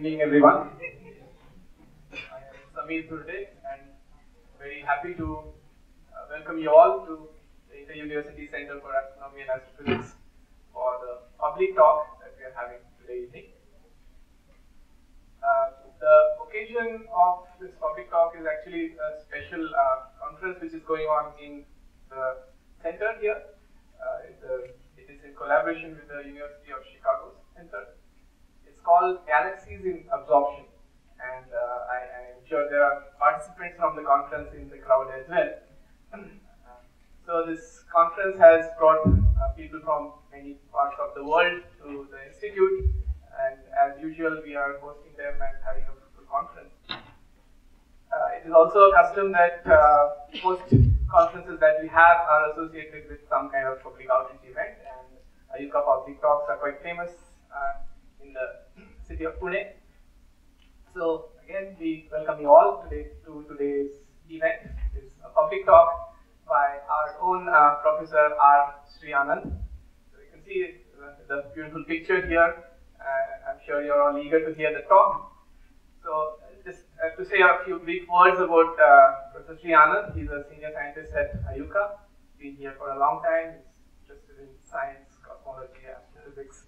evening, everyone. I am Sameer Thurde, and very happy to welcome you all to the Inter University Center for Astronomy and Astrophysics for the public talk that we are having today evening. The occasion of this public talk is actually a special conference which is going on in the center here. It is in collaboration with the University of Chicago Center. It's called Galaxies in Absorption, and I am sure there are participants from the conference in the crowd as well. So this conference has brought people from many parts of the world to the institute, and as usual we are hosting them and having a full conference. It is also a custom that most conferences that we have are associated with some kind of public outreach event, and IUCAA public talks are quite famous in the city of Pune. So again, we welcome you all today to today's event. It is a public talk by our own Professor R. Srianand. So you can see the beautiful picture here. I'm sure you're all eager to hear the talk. So just to say a few brief words about Professor Srianand. He's a senior scientist at IUCAA. Been here for a long time. He's interested in science, cosmology, astrophysics,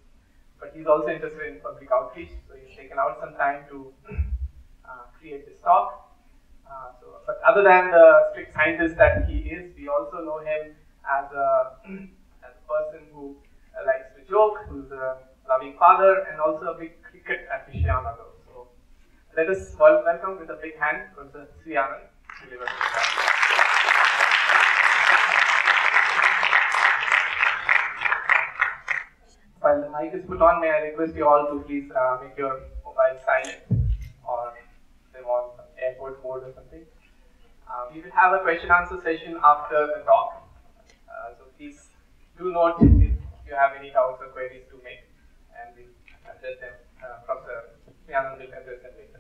but he's also interested in public outreach. So he's taken out some time to create this talk. But other than the strict scientist that he is, we also know him as a person who likes to joke, who's a loving father, and also a big cricket aficionado. So let us welcome with a big hand Professor Srianand to deliver this talk. While the mic is put on, may I request you all to please make your mobile silent, or if they want airport mode or something. We will have a question answer session after the talk. So please do note if you have any doubts or queries to make, and we will address them. Professor Srianand will address them later.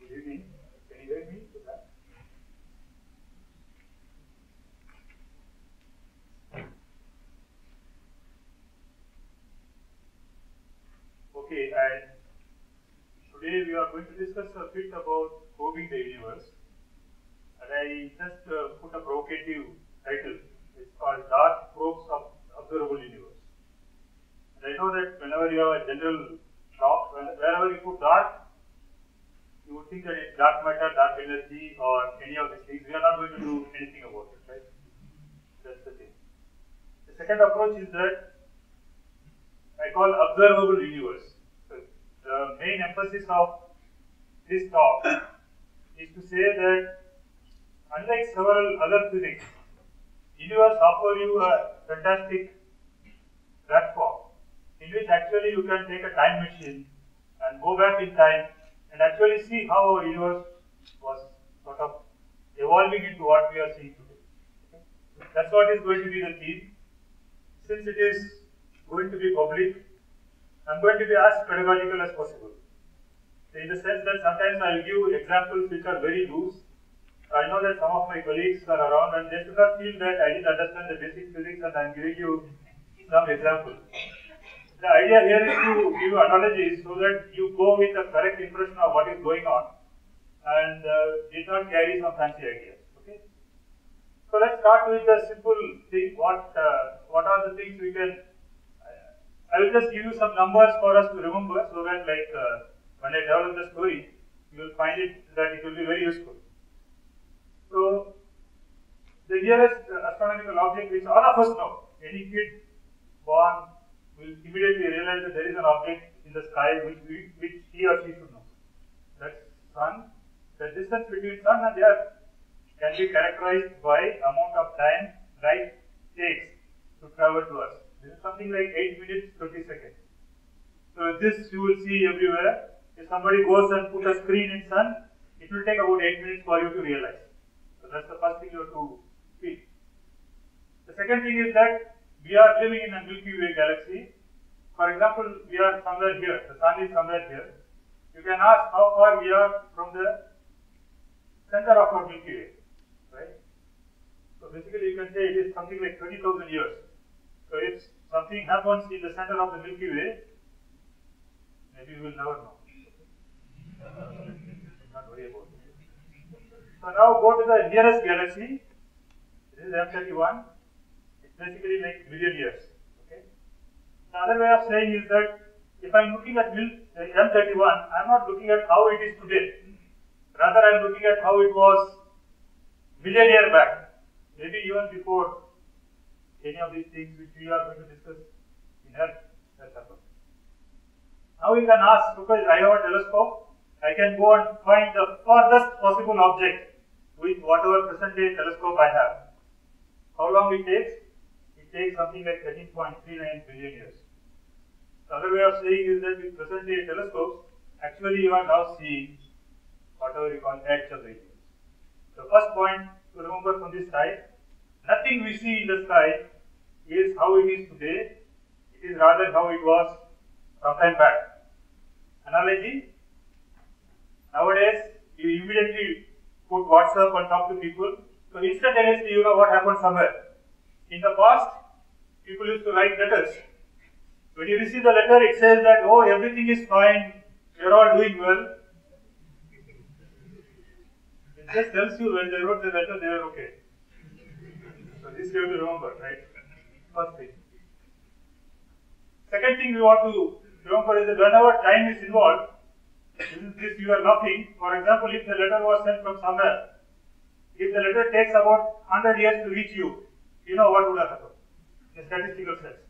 Good evening. Can you hear me? Okay, and today we are going to discuss a bit about probing the universe, and I just put a provocative title. It's called Dark Probes of Observable Universe. And I know that whenever you have a general talk, wherever you put dark, you would think that it's dark matter, dark energy, or any of these things. We are not going to do anything about it, right? That's the thing. The second approach is that I call observable universe. The main emphasis of this talk is to say that, unlike several other physics, universe offers you a fantastic platform in which actually you can take a time machine and go back in time and actually see how our universe was sort of evolving into what we are seeing today. That's what is going to be the theme. Since it is going to be public, I am going to be as pedagogical as possible, in the sense that sometimes I will give examples which are very loose. I know that some of my colleagues are around and they should not feel that I didn't understand the basic physics and I am giving you some examples. The idea here is to give analogies so that you go with the correct impression of what is going on and did not carry some fancy ideas. Okay? So let's start with the simple thing. What are the things we can? I will just give you some numbers for us to remember, so that when I develop the story, you will find that it will be very useful. So, the nearest astronomical object which all of us know, any kid born will immediately realize that there is an object in the sky which he or she should know. That's sun. The distance between sun and earth can be characterized by amount of time light takes to travel to us. This is something like 8 minutes 30 seconds. So this you will see everywhere. If somebody goes and put a screen in sun, it will take about 8 minutes for you to realize. So that's the first thing you have to feel. The second thing is that we are living in a Milky Way galaxy. For example, we are somewhere here. The sun is somewhere here. You can ask how far we are from the center of our Milky Way, right? So basically you can say it is something like 20,000 years. So if something happens in the center of the Milky Way, maybe we will never know. Not worry about it. So now go to the nearest galaxy. This is M31. It's basically like million years. Okay. The other way of saying is that if I'm looking at M31, I'm not looking at how it is today. Rather, I'm looking at how it was million years back, maybe even before any of these things which we are going to discuss in Earth has happened. Now you can ask, because I have a telescope, I can go and find the farthest possible object with whatever present day telescope I have. How long it takes? It takes something like 13.39 billion years. The other way of saying is that with present day telescopes, actually you are now seeing whatever you call edge of the universe. The first point to remember from this slide, nothing we see in the sky is how it is today, it is rather how it was some time back. Analogy, nowadays you immediately put WhatsApp and talk to people, so instantaneously you know what happened somewhere. In the past, people used to write letters. When you receive the letter, it says that, oh, everything is fine, you are all doing well. It just tells you when they wrote the letter, they were okay. So this you have to remember, right? First thing. Second thing we want to remember is that whenever time is involved, this you are nothing. For example, if the letter was sent from somewhere, if the letter takes about 100 years to reach you, you know what would have happened in statistical sense.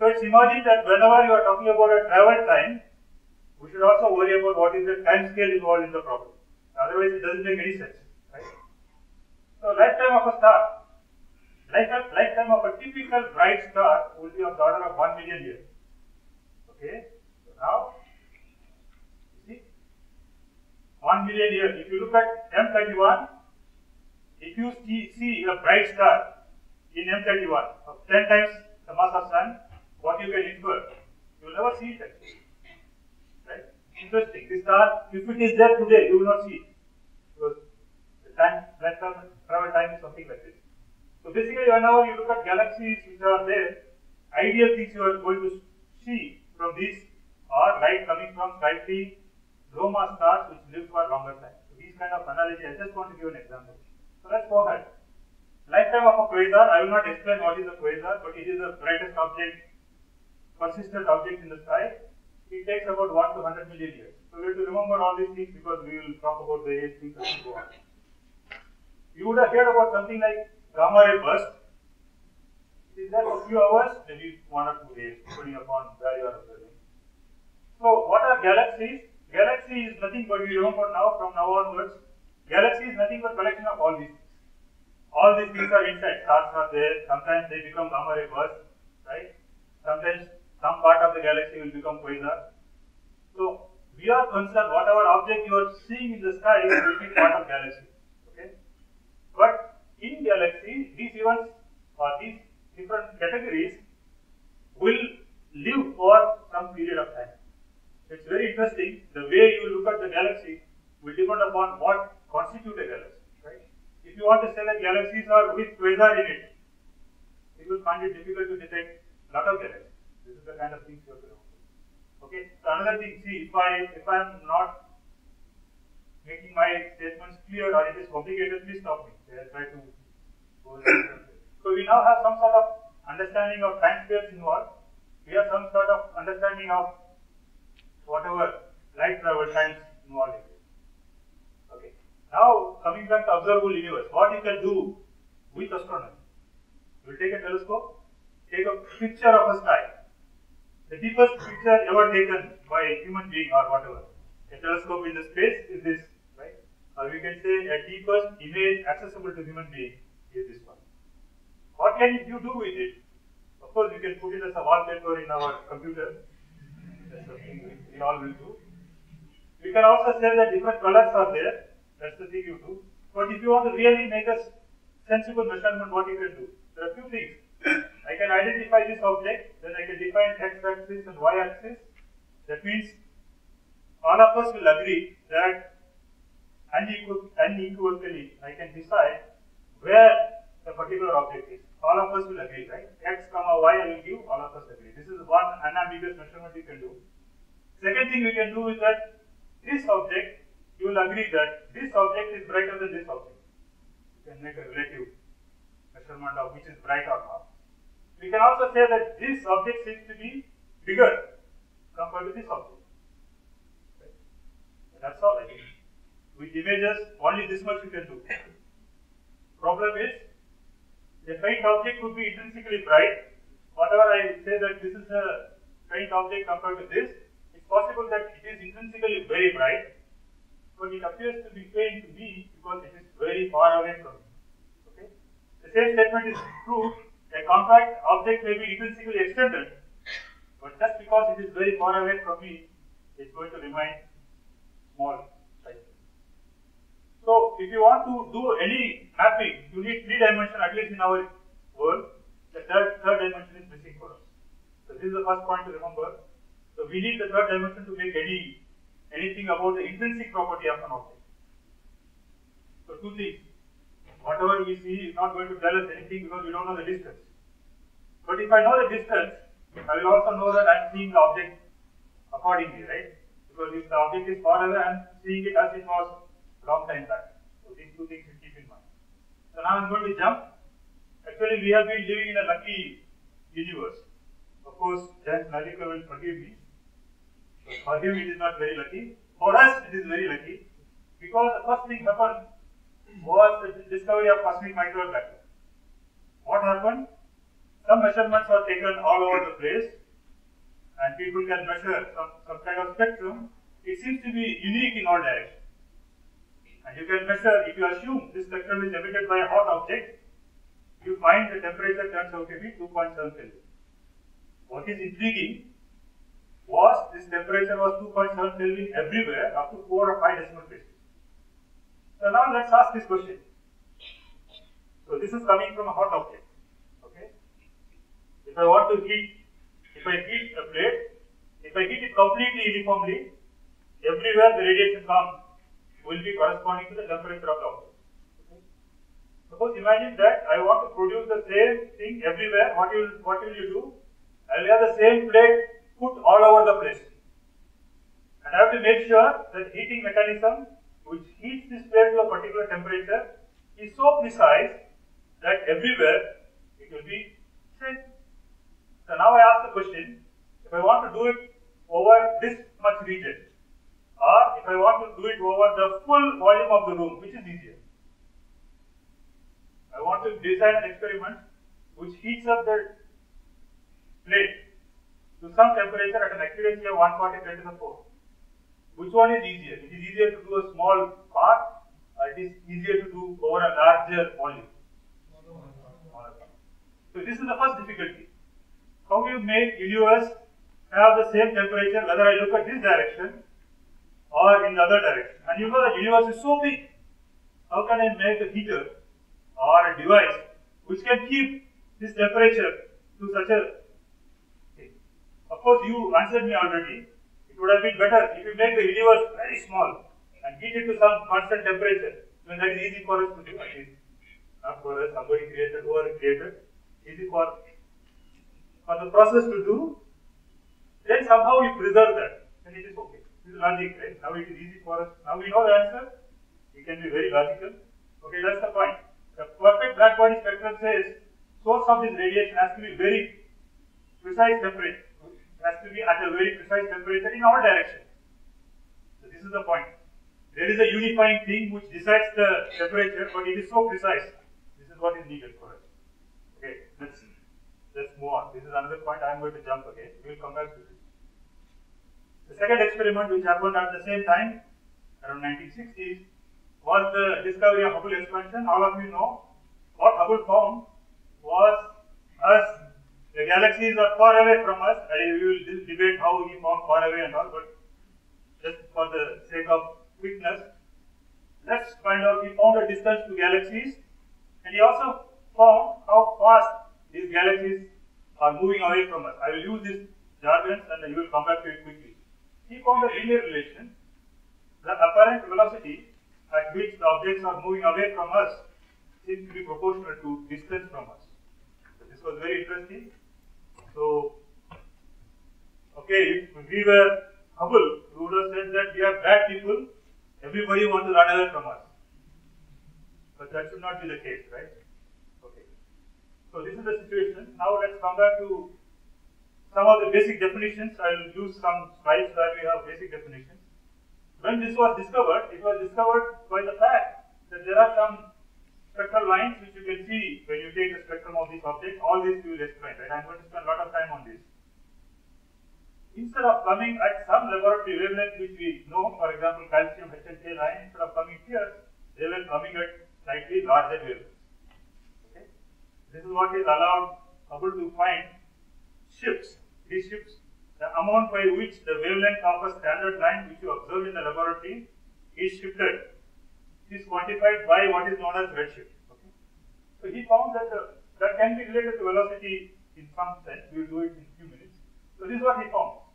So it's imagined that whenever you are talking about a travel time, we should also worry about what is the time scale involved in the problem. Otherwise, it doesn't make any sense, right? So lifetime of a star. Lifetime of a typical bright star will be of the order of 1 million years. Okay, so now, you see, 1 million years. If you look at M31, if you see a bright star in M31 of 10 times the mass of sun, what you can infer? You will never see it actually. Right? Interesting. This star, if it is there today, you will not see it. Because the time, travel time is something like this. So basically, whenever you look at galaxies which are there, ideal things you are going to see from these are light coming from slightly low mass stars which live for longer time. So these kind of analogy, I just want to give an example. So let's go ahead. Lifetime of a quasar, I will not explain what is a quasar, but it is the brightest object, persistent object in the sky. It takes about 1 to 100 million years. So we have to remember all these things because we will talk about various things as we go on. You would have heard about something like gamma ray burst. It is there for a few hours, maybe 1 or 2 days, depending upon where you are observing. So, what are galaxies? Galaxy is nothing but, we remember now, from now onwards, galaxy is nothing but collection of all these things. All these things are inside, stars are there, sometimes they become gamma ray bursts, right? Sometimes some part of the galaxy will become quasar. So, we are concerned, whatever object you are seeing in the sky will be part of galaxy, okay? But in galaxies, these events or these different categories will live for some period of time. It's very interesting. The way you look at the galaxy will depend upon what constitutes a galaxy. Right? If you want to say that galaxies are with quasar in it, you will find it difficult to detect a lot of galaxies. This is the kind of things you have to remember. Okay. So another thing, see, if I am not making my statements clear or it is complicated, please stop me. I'll try to go there. So we now have some sort of understanding of time scales involved. We have some sort of understanding of whatever light travel times involved in it. Okay. Now coming back to observable universe, what you can do with astronomy. You will take a telescope, take a picture of a sky, the deepest picture ever taken by a human being or whatever. A telescope in the space is this. Or we can say a deepest image accessible to human being is this one. What can you do with it? Of course, you can put it as a wallpaper in our computer. That's the thing we all will do. We can also say that different colors are there. That's the thing you do. But if you want to really make a sensible measurement, what you can do? There are few things. I can identify this object, then I can define x-axis and y-axis. That means all of us will agree that unequivocally, I can decide where the particular object is. all of us will agree, right? X comma Y I will give, all of us agree. This is one unambiguous measurement you can do. Second thing we can do is that this object, you will agree that this object is brighter than this object. You can make a relative measurement of which is bright or not. We can also say that this object seems to be bigger compared to this object. Right? That's all I think. With images, only this much you can do. Problem is, a faint object could be intrinsically bright. Whatever I say that this is a faint object compared to this, it's possible that it is intrinsically very bright, but it appears to be faint to me because it is very far away from me. Okay? The same statement is true. A compact object may be intrinsically extended, but just because it is very far away from me, it's going to remain small. So, if you want to do any mapping, you need three dimensions at least in our world. The third dimension is missing for us. So, this is the first point to remember. So, we need the third dimension to make anything about the intrinsic property of an object. So, two things. Whatever we see is not going to tell us anything because we don't know the distance. But if I know the distance, I will also know that I am seeing the object accordingly, right? Because if the object is far away, I am seeing it as it was long time back. So these two things you keep in mind. So now I am going to jump. Actually, we have been living in a lucky universe. Of course, Giant Malika will forgive me. But for him it is not very lucky. For us it is very lucky. Because the first thing happened was the discovery of cosmic microwave background. What happened? Some measurements are taken all over the place. And people can measure some kind of spectrum. It seems to be unique in all directions. And you can measure, if you assume this spectrum is emitted by a hot object, you find the temperature turns out to be 2.7 Kelvin. What is intriguing was this temperature was 2.7 Kelvin everywhere up to 4 or 5 decimal places. So now let's ask this question. So this is coming from a hot object. Okay? If I want to heat, if I heat a plate, if I heat it completely uniformly, everywhere the radiation comes will be corresponding to the temperature of the object. Okay. Suppose imagine that I want to produce the same thing everywhere. What will you do? I will have the same plate put all over the place. And I have to make sure that heating mechanism which heats this plate to a particular temperature is so precise that everywhere it will be same. So now I ask the question, if I want to do it over this much region, or if I want to do it over the full volume of the room, which is easier? I want to design an experiment which heats up the plate to some temperature at an accuracy of 140 to the 4. Which one is easier? It is easier to do a small part, or it is easier to do over a larger volume? So this is the first difficulty. How do you make universe have the same temperature whether I look at this direction or in the other direction? And you know the universe is so big. How can I make a heater or a device which can keep this temperature to such a thing? Of course, you answered me already. It would have been better if you make the universe very small and heat it to some constant temperature. Then that is easy for us to do. At least not for us, somebody created, whoever created, easy for the process to do. Then somehow you preserve that, and it is okay. This is logic, right? Now it is easy for us. Now we know the answer. We can be very logical. Okay, that's the point. The perfect black body spectrum says source of this radiation has to be very precise temperature. It has to be at a very precise temperature in all directions. So this is the point. There is a unifying thing which decides the temperature, but it is so precise. This is what is needed for us. Okay, let's move on. This is another point. I am going to jump again. We will come back to this. The second experiment which happened at the same time, around 1960s, was the discovery of Hubble expansion. All of you know what Hubble found was the galaxies are far away from us, and we will debate how he found far away and all, but just for the sake of quickness, let's find out. He found a distance to galaxies, and he also found how fast these galaxies are moving away from us. I will use this jargon and you will come back to it quickly. He found a linear relation. The apparent velocity at which the objects are moving away from us seems to be proportional to distance from us. was very interesting. So, okay, if we were humble, we would have said that we are bad people, everybody wants to run away from us. But that should not be the case, right? Okay. So, this is the situation. Now, let's come back to some of the basic definitions. I will use some slides where we have basic definitions. When this was discovered, it was discovered by the fact that there are some spectral lines which you can see when you take the spectrum of this object. All this we will explain, right? I am going to spend a lot of time on this. Instead of coming at some laboratory wavelength which we know, for example, calcium HHA line, instead of coming here, they were coming at slightly larger wavelengths. Okay? This is what is allowed Hubble to find shifts. These shifts, the amount by which the wavelength of a standard line which you observe in the laboratory is shifted. It is quantified by what is known as redshift. Okay? So he found that that can be related to velocity in some sense. We will do it in a few minutes. So this is what he found.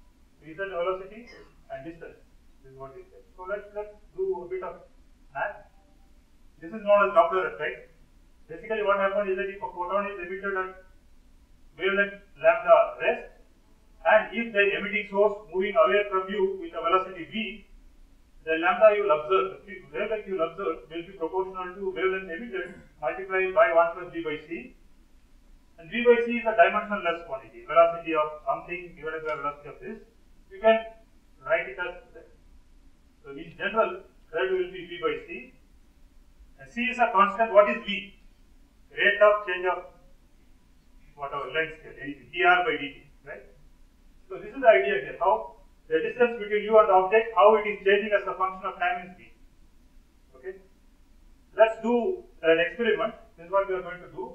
He said velocity and distance. This is what he said. So let's do a bit of math. This is known as Doppler effect. Basically what happens is that if a photon is emitted at wavelength lambda rest, and if the emitting source moving away from you with a velocity v, the lambda you will observe, the wavelength you will observe will be proportional to wavelength emitted multiplied by 1 plus v by c, and v by c is a dimensionless quantity, velocity of something divided by velocity of this. You can write it as z. So in general, z will be v by c, and c is a constant. What is v? Rate of change of whatever length scale, dr by dt, right? So this is the idea here, how the distance between you and the object, how it is changing as a function of time is v. Okay. Let's do an experiment. This is what we are going to do.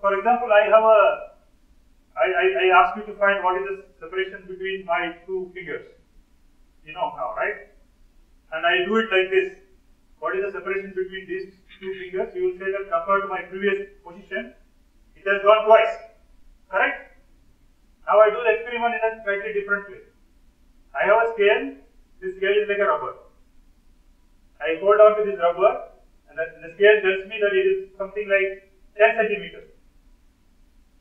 For example, I have a, I ask you to find what is the separation between my two fingers. You know now, right? And I do it like this. What is the separation between these two fingers? You will say that compared to my previous position, it has gone twice. Correct? Now I do the experiment in a slightly different way. I have a scale, this scale is like a rubber. I hold on to this rubber and the scale tells me that it is something like 10 centimeters.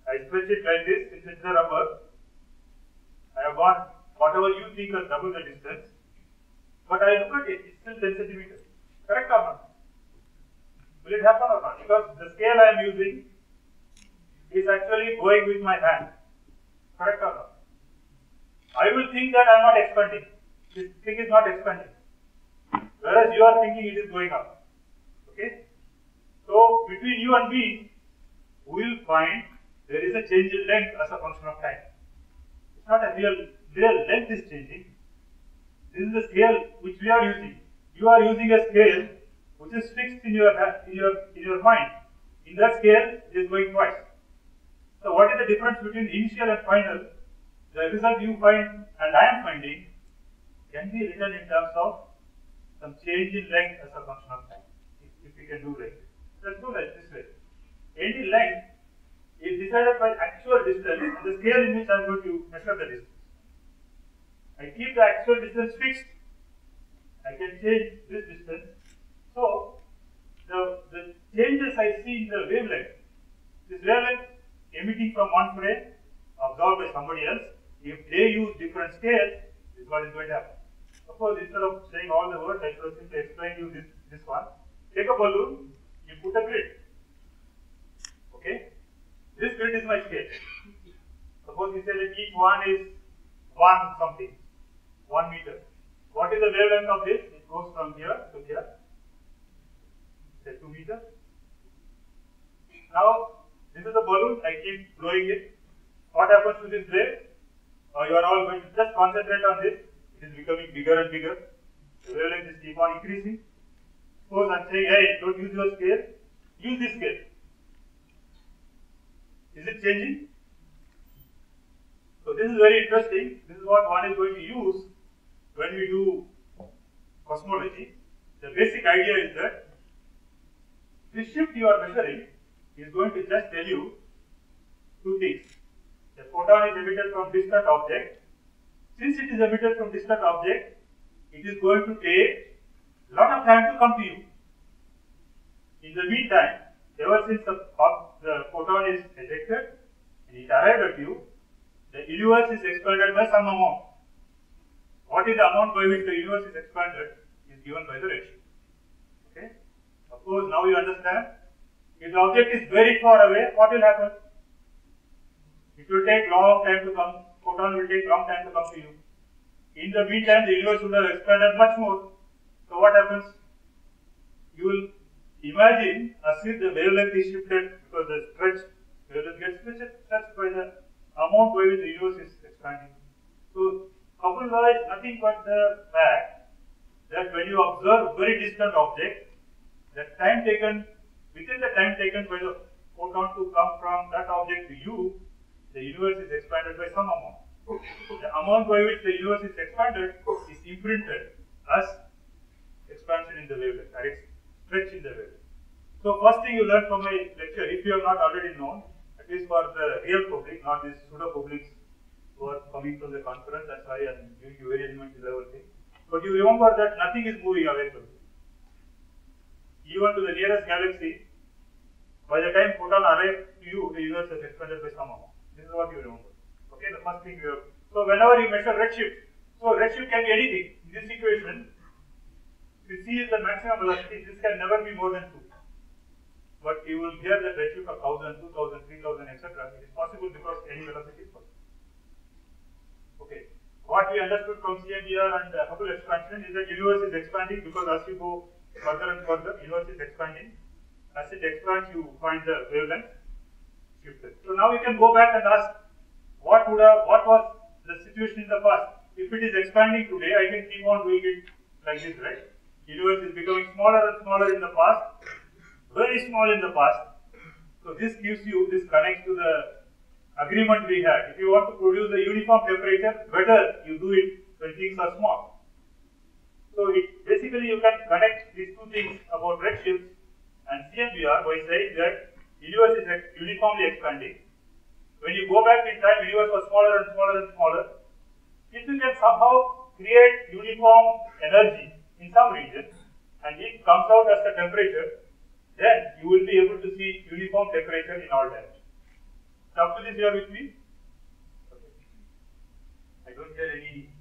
I stretch it like this, since it's a rubber. I have gone whatever you think as double the distance. But I look at it, it's still 10 centimeters. Correct or not? Will it happen or not? Because the scale I am using is actually going with my hand. Correct or not? I will think that I am not expanding. This thing is not expanding. Whereas you are thinking it is going up. Okay? So, between you and me, we will find there is a change in length as a function of time. It's not a real length is changing. This is the scale which we are using. You are using a scale which is fixed in your mind. In that scale, it is going twice. So what is the difference between initial and final? The result you find and I am finding can be written in terms of some change in length as a function of time. If we can do like this. Let's do like this way. Any length is decided by actual distance and the scale in which I am going to measure the distance. I keep the actual distance fixed. I can change this distance. So the changes I see in the wavelength, this wavelength emitting from one frame, absorbed by somebody else, if they use different scales, this is what is going to happen. Of course, instead of saying all the words, I should have simply explained you this one. Take a balloon, you put a grid. Okay? This grid is my scale. Suppose you say that each one is 1 meter. What is the wavelength of this? It goes from here to here. Say 2 meters. Now, this is a balloon, I keep blowing it. What happens to this wave? You are all going to just concentrate on this. It is becoming bigger and bigger. The wavelength is keep on increasing. Suppose I am saying, hey, don't use your scale, use this scale. Is it changing? So this is very interesting. This is what one is going to use when we do cosmology. The basic idea is that this shift you are measuring is going to just tell you two things. The photon is emitted from distant object. Since it is emitted from distant object, it is going to take a lot of time to come to you. In the meantime, ever since the photon is ejected, shared with you, the universe is expanded by some amount. What is the amount by which the universe is expanded is given by the ratio. Okay? Of course, now you understand. If the object is very far away, what will happen? It will take long time to come. Photon will take long time to come to you. In the meantime, the universe would have expanded much more. So what happens? You will imagine as if the wavelength is shifted because the stretch wavelength gets stretched by the amount by which the universe is expanding. So, coupled by nothing but the fact that when you observe very distant objects, the time taken within the time taken by the photon to come from that object to you, the universe is expanded by some amount. The amount by which the universe is expanded is imprinted as expansion in the wavelength, that is stretch in the wavelength. So, first thing you learn from my lecture, if you have not already known, at least for the real public, not these pseudo publics who are coming from the conference, that's why I am giving you very elementary level thing. But you remember that nothing is moving away from you. Even to the nearest galaxy, by the time photon arrives to you, the universe has expanded by some amount. This is what you remember. Okay, the first thing you have. So, whenever you measure redshift, so redshift can be anything. In this equation, if c is the maximum velocity, this can never be more than 2. But you will hear that redshift of 1000, 2000, 3000, etc. It is possible because any velocity is possible. Okay. What we understood from CMBR and Hubble expansion is that universe is expanding because as you go further and further, universe is expanding. As it expands, you find the wavelength shifted. So now you can go back and ask, what was the situation in the past? If it is expanding today, I can keep on doing it like this, right? Universe is becoming smaller and smaller in the past, very small in the past. So this gives you, this connects to the agreement we had. If you want to produce a uniform temperature, better you do it when things are small. So it, basically you can connect these two things about redshifts and CMBR by saying that universe is uniformly expanding. When you go back in time, universe was smaller and smaller and smaller. If you can somehow create uniform energy in some region and it comes out as the temperature, then you will be able to see uniform temperature in all directions. So up to this you are with me? Okay. I don't hear any.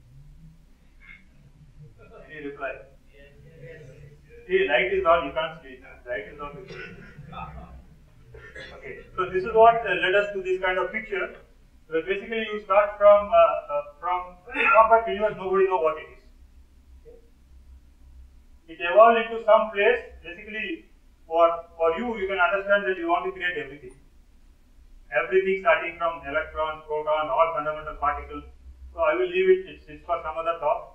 Reply. Yes, yes, yes. See, light is on, you can't see. Light is on. Okay, so this is what led us to this kind of picture. So basically, you start from compact universe, nobody knows what it is. It evolved into some place. Basically, for you, you can understand that you want to create everything. Everything starting from electrons, protons, all fundamental particles. So I will leave it. It's for some other talk.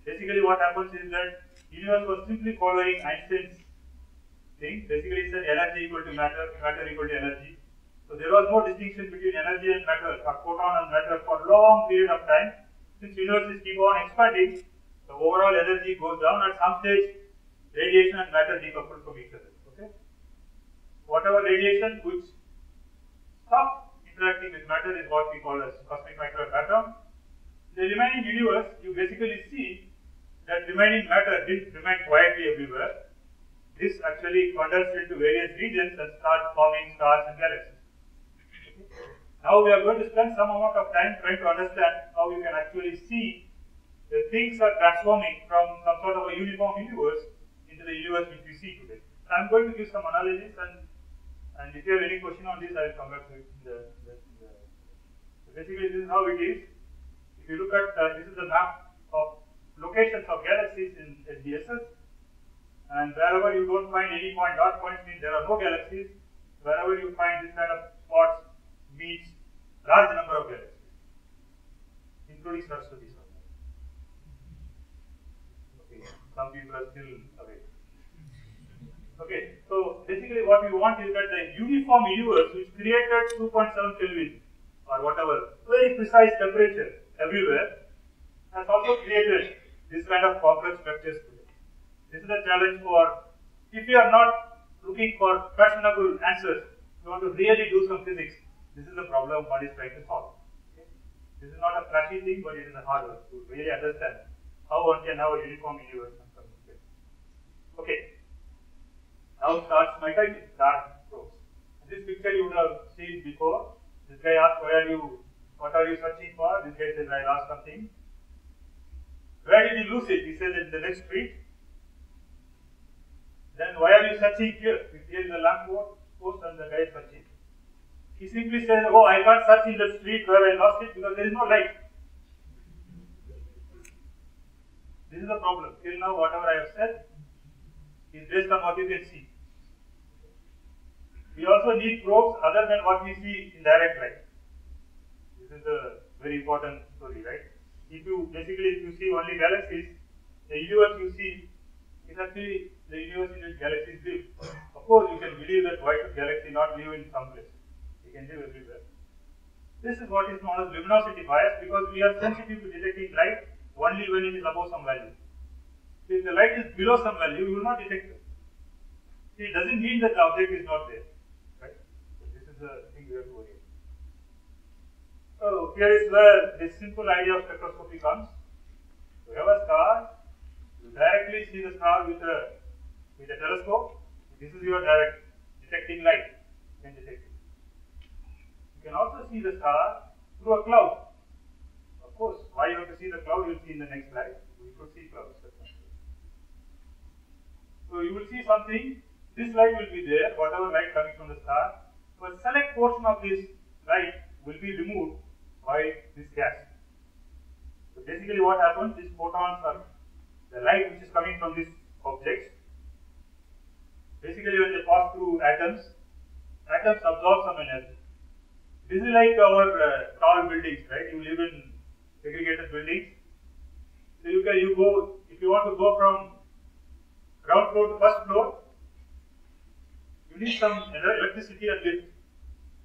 Basically, what happens is that universe was simply following Einstein's thing. Basically, it said energy equal to matter, matter equal to energy. So there was no distinction between energy and matter, or photon and matter for a long period of time. Since universes keep on expanding, the overall energy goes down. At some stage, radiation and matter decouple from each other. Okay? Whatever radiation which stops interacting with matter is what we call as cosmic microwave atom. The remaining universe, you basically see that remaining matter didn't remain quietly everywhere. This actually condensed into various regions and starts forming stars and galaxies. Now we are going to spend some amount of time trying to understand how you can actually see the things are transforming from some sort of a uniform universe into the universe which we see today. So I am going to give some analysis and if you have any question on this, I will come back to it. So basically this is how it is. If you look at this is the map of locations of galaxies in SDSS, and wherever you don't find any point, dark points mean there are no galaxies. Wherever you find this kind of spots means large number of galaxies, including stars to be somewhere. Okay, some people are still awake. Okay, so basically what we want is that the uniform universe which created 2.7 Kelvin or whatever, very precise temperature everywhere, has also created this kind of complex structures today. This is a challenge for, if you are not looking for fashionable answers, you want to really do some physics, this is the problem one is trying to solve. Okay? This is not a flashy thing, but it is a hard work to really understand how one can have a uniform universe. Okay, now starts my title, dark probes. This picture you would have seen before. This guy asks, what are you searching for? This guy says, I lost something. Where did you lose it? He says, in the next street. Then why are you searching here? Here is a lamp post and the guy is searching. He simply says, oh, I can't search in the street where I lost it because there is no light. This is the problem. Till now, whatever I have said is based on what you can see. We also need probes other than what we see in direct light. This is a very important story, right? If you see only galaxies, the universe you see is actually the universe in which galaxies live. Of course, you can believe that why should galaxy not live in some place? They can live everywhere. This is what is known as luminosity bias because we are sensitive to detecting light only when it is above some value. So if the light is below some value, you will not detect it. See, it doesn't mean that the object is not there, right? So this is the thing we have to worry about. So here is where this simple idea of spectroscopy comes. You have a star, you directly see the star with a telescope. This is your direct detecting light. You can detect it. You can also see the star through a cloud. Of course, why you have to see the cloud, you will see in the next slide. We could see clouds. So you will see something. This light will be there, whatever light coming from the star. So a select portion of this light will be removed by this gas. So basically what happens, these photons are the light which is coming from these objects. Basically when they pass through atoms, atoms absorb some energy. This is like our tall buildings, right? You live in segregated buildings. So if you want to go from ground floor to first floor, you need some electricity and lift,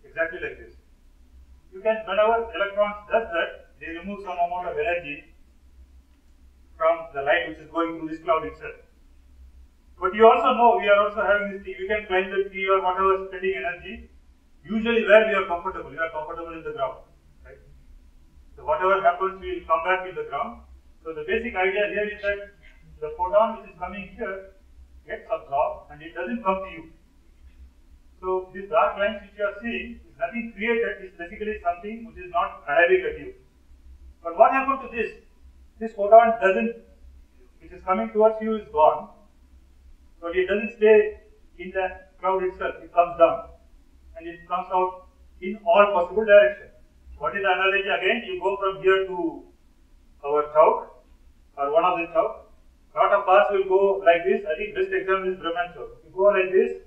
exactly like this. You can, whenever electrons does that, they remove some amount of energy from the light which is going through this cloud itself. But you also know, we are also having this thing, you can climb the tree or whatever, spending energy, usually where you are comfortable in the ground, right? So whatever happens, we will come back in the ground. So the basic idea here is that the photon which is coming here gets absorbed and it doesn't come to you. So these dark lines which you are seeing is nothing created, it's basically something which is not arriving at you. But what happened to this? This photon doesn't, which is coming towards you is gone, but it doesn't stay in the cloud itself, it comes down and it comes out in all possible directions. What is the analogy again? You go from here to our chowk or one of the chowk. Lot of cars will go like this. I think best example is Brahman Chowk. You go like this,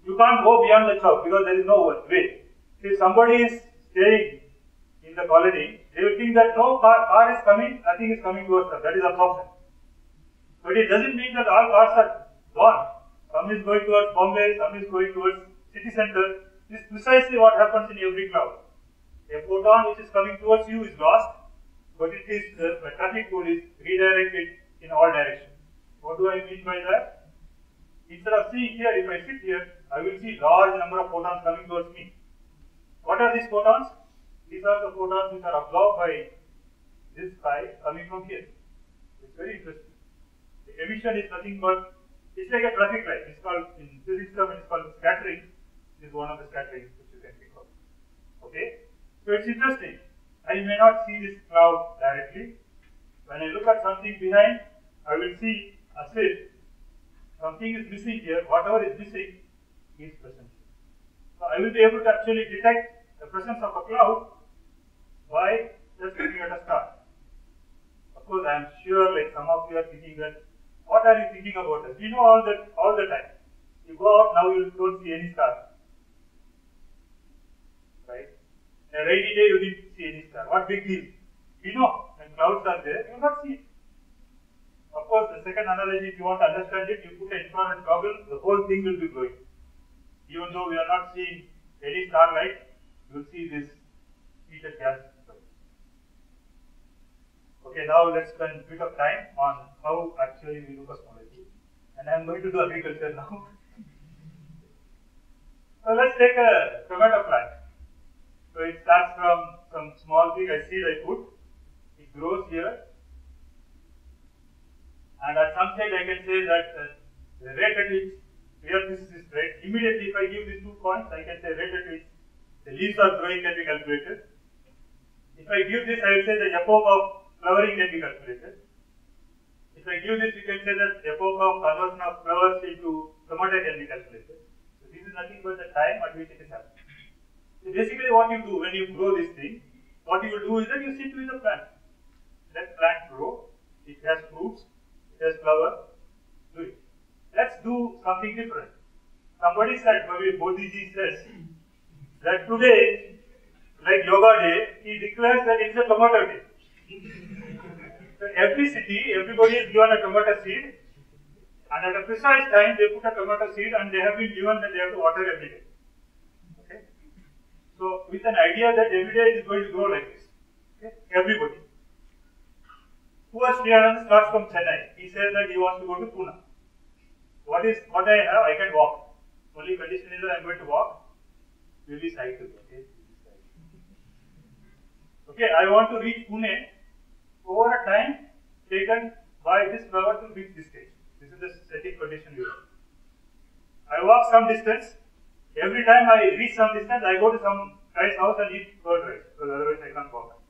you can't go beyond the chowk because there is no way. If somebody is staying in the colony, they will think that no car is coming, nothing is coming towards them. That is absorption. But it doesn't mean that all cars are gone. Some is going towards Bombay, some is going towards city center. This is precisely what happens in every cloud. A photon which is coming towards you is lost, but it is the traffic tool is redirected in all directions. What do I mean by that? Instead of seeing here, if I sit here, I will see large number of photons coming towards me. What are these photons? These are the photons which are absorbed by this sky coming from here. It's very interesting. The emission is nothing but, it's like a traffic light. It's called, in physics term, it's called scattering. This is one of the scatterings which you can think of. Okay? So it's interesting. I may not see this cloud directly. When I look at something behind, I will see as if something is missing here, whatever is missing is present. So I will be able to actually detect the presence of a cloud by just looking at a star. Of course, I am sure like some of you are thinking that, what are you thinking about us? We know all that all the time. You go out now, you don't see any star. Right? A rainy day you didn't see any star. What big deal? We know. Clouds are there, you will not see it. Of course, the second analogy, if you want to understand it, you put an infrared goggle, the whole thing will be glowing. Even though we are not seeing any starlight, you will see this heated gas. Okay, now let's spend a bit of time on how actually we look at cosmology. And I am going to do agriculture now. So let's take a tomato plant. So it starts from some small thing, I see I put. It grows here, and at some stage I can say that the rate at which, where this is right, immediately if I give these 2 points, I can say rate at which the leaves of flowering can be calculated. If I give this, I will say the epoch of flowering can be calculated. If I give this, you can say that epoch of conversion of flowers into stomata can be calculated. So this is nothing but the time at which it is happening. So basically what you do when you grow this thing, what you will do is that you sit with the plant. Let plant grow, it has fruits, it has flower, do it. Let's do something different. Somebody said, maybe Bodhiji says, that today, like yoga day, he declares that it's a tomato day. So every city, everybody is given a tomato seed, and at a precise time they put a tomato seed and they have been given that they have to water every day. Okay? So with an idea that every day is going to grow like this. Okay? Everybody. Poor Srianand starts from Chennai. He says that he wants to go to Pune. What I have, I can walk. Only condition is that I am going to walk. Maybe cycle. Okay? Okay, I want to reach Pune over a time taken by this flower to reach this stage. This is the static condition we have. I walk some distance. Every time I reach some distance, I go to some guy's house and eat bird rice, because otherwise I can't walk.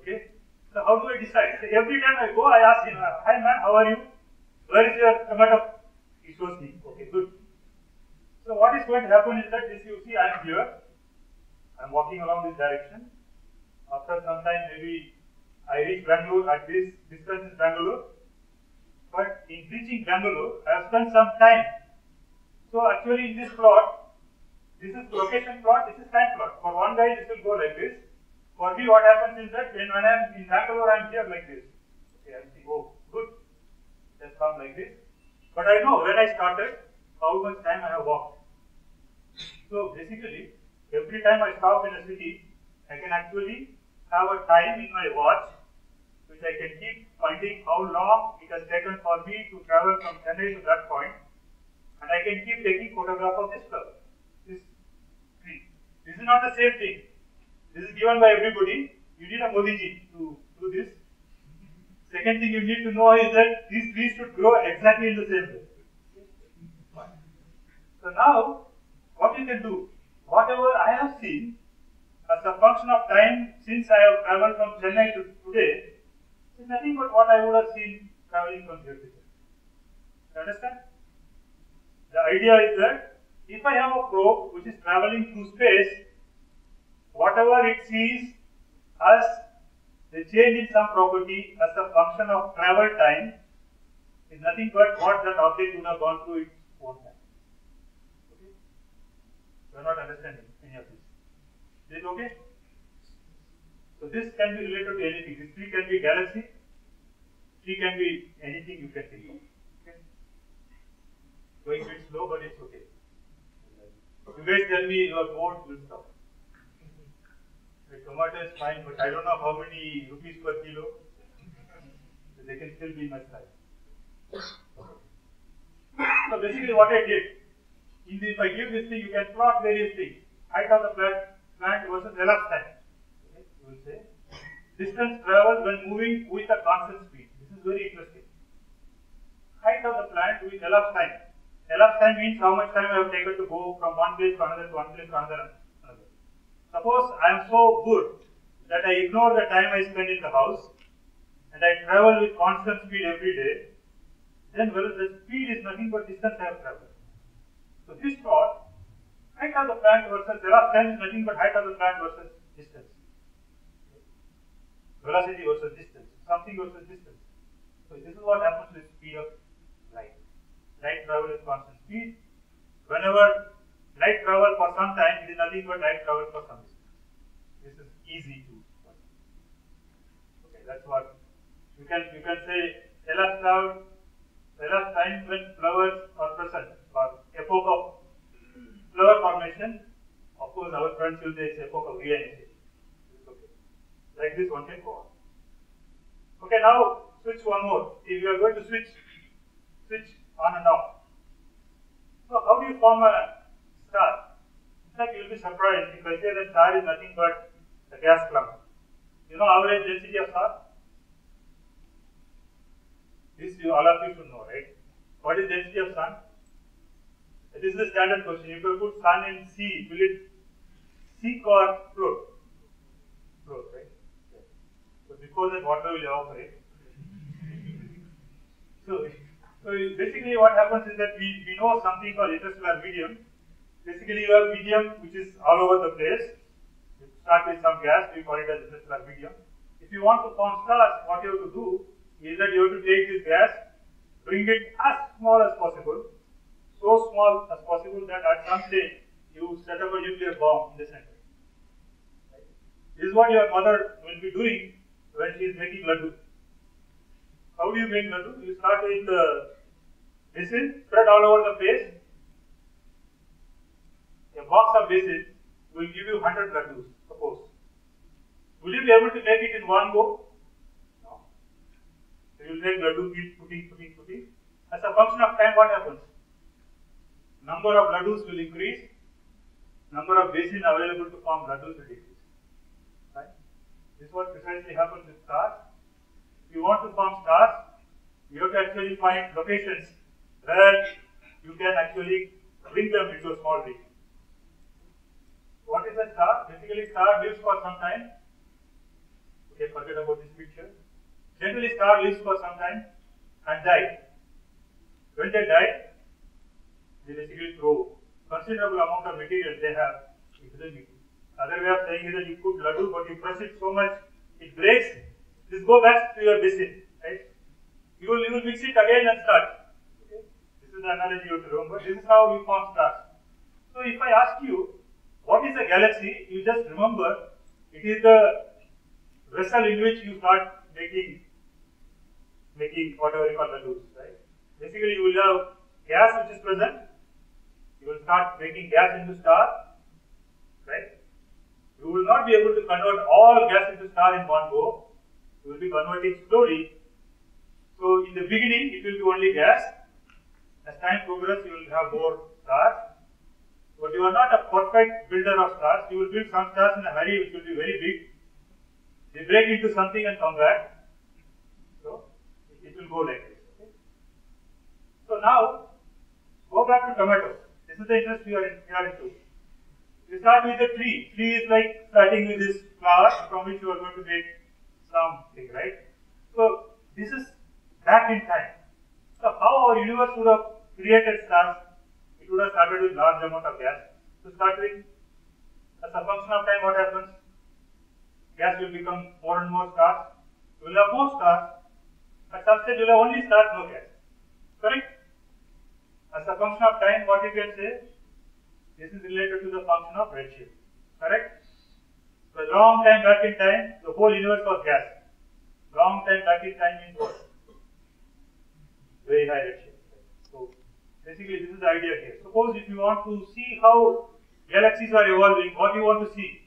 Okay? So how do I decide? So every time I go, I ask him, "Hi man, how are you? Where is your tomato?" He shows me. Okay, good. So what is going to happen is that this, you see, I am here. I am walking along this direction. After some time, maybe I reach Bangalore. At this distance is Bangalore. But in reaching Bangalore, I have spent some time. So actually, in this plot, this is location plot, this is time plot. For one guy, this will go like this. For me, what happens is that when I am in Bangalore, I am here like this. Okay, I see, oh, good. Just come like this. But I know when I started, how much time I have walked. So basically, every time I stop in a city, I can actually have a time in my watch, which I can keep finding how long it has taken for me to travel from Chennai to that point, and I can keep taking photograph of this flower, this tree. This is not the same thing. This is given by everybody. You need a Modiji to do this. Second thing you need to know is that these trees should grow exactly in the same way. So now, what you can do? Whatever I have seen as a function of time since I have traveled from Chennai to today is nothing but what I would have seen traveling from here to here. You understand? The idea is that if I have a probe which is traveling through space, whatever it sees as the change in some property as a function of travel time is nothing but what that object would have gone through its own time. You are not understanding any of this. Is it okay? So this can be related to anything. This tree can be galaxy, tree can be anything you can think of. Okay? Going a bit slow, but it's okay. You guys tell me your board will stop. The tomato is fine, but I don't know how many rupees per kilo. So they can still be much higher. So basically what I did, if I give this thing, you can plot various things. Height of the plant versus elapsed time. Okay, you will say distance travels when moving with a constant speed. This is very interesting. Height of the plant with elapsed time. Elapsed time means how much time I have taken to go from one place to another, to one place to another. Suppose I am so good that I ignore the time I spend in the house and I travel with constant speed every day, then well, the speed is nothing but distance I have traveled. So this plot, height of the plant versus, there are times nothing but height of the plant versus distance. Velocity versus distance, something versus distance. So this is what happens with speed of light. Light travel is constant speed. Whenever light travel for some time, it is nothing but light travel for some distance. This is easy to work. Okay, that's what you can say elapsed time when flowers are present. Epoch of flower formation, of course our friends will say epoch of realization. Okay. Like this one can go on. Okay, now switch one more. If you are going to switch on and off. So how do you form a star? In fact, you will be surprised if I say that star is nothing but a gas cloud. You know average density of star? This all of you should know, right? What is density of sun? This is the standard question. If you put sun in sea, will it sink or float? Float, right? Yeah. So before that, water will evaporate. So basically what happens is that we know something called interstellar medium. Basically you have medium which is all over the place. You start with some gas, we call it as interstellar medium. If you want to form stars, what you have to do is that you have to take this gas, bring it as small as possible, so small as possible that at some stage you set up a nuclear bomb in the center. Right? This is what your mother will be doing when she is making laddu. How do you make laddu? You start with the basin, spread all over the place. A box of basin will give you 100 laddus, suppose. Will you be able to make it in one go? No. So you will make laddu, keep putting. As a function of time, what happens? Number of laddus will increase, number of basin available to form laddus will decrease. Right? This is what precisely happens with stars. If you want to form stars, you have to actually find locations where you can actually bring them into a small region. What is a star? Basically, star lives for some time. Okay, forget about this picture. Generally, star lives for some time and dies. When they die, they basically throw considerable amount of material they have into the medium. Other way of saying is that you cook laddu, but you press it so much it breaks. This goes back to your basin, right? You will mix it again and start. Okay? This is the analogy you have to remember. This is how you form stars. So if I ask you, what is a galaxy? You just remember it is the vessel in which you start making whatever you call laddus, right? Basically, you will have gas which is present. You will start making gas into star, right? You will not be able to convert all gas into star in one go. You will be converting slowly. So in the beginning, it will be only gas. As time progresses, you will have more stars. But you are not a perfect builder of stars. You will build some stars in a hurry, which will be very big. They break into something and come back. So it will go like this. Okay? So now, go back to tomatoes. This is the interest we are into. You start with a tree. Tree is like starting with this flower from which you are going to make something, right? So this is back in time. So how our universe would have created stars? It would have started with large amount of gas. To start with, as a function of time, what happens? Gas will become more and more stars. You will have more stars. At some stage, you will have only stars, no gas. Correct? As a function of time, what you can say, this is related to the function of redshift, correct? So a long time back in time, the whole universe was gas. Long time back in time means what? Very high redshift. So basically this is the idea here. Suppose if you want to see how galaxies are evolving, what do you want to see?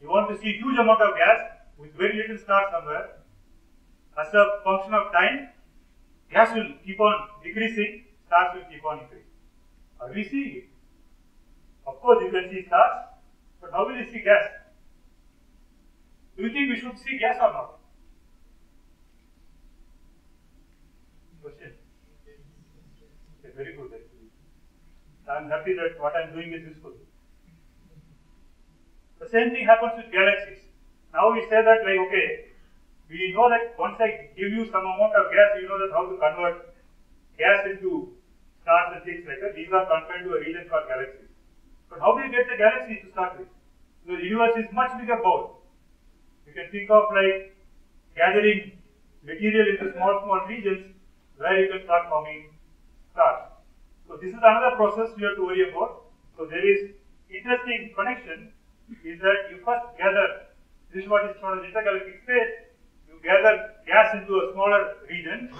You want to see huge amount of gas with very little star somewhere. As a function of time, gas will keep on decreasing. Stars will keep on increasing. Are we seeing it? Of course, you can see stars, but how will you see gas? Do you think we should see gas or not? Question? Okay, very good. I am happy that what I am doing is useful. The same thing happens with galaxies. Now we say that, like, okay, we know that once I give you some amount of gas, you know that how to convert gas into stars and things like that. These are confined to a region called galaxies. But how do you get the galaxy to start with? So the universe is much bigger bowl. You can think of like gathering material into small regions where you can start forming stars. So this is another process we have to worry about. So there is interesting connection is that you first gather, this is what is known as intergalactic space, you gather gas into a smaller region,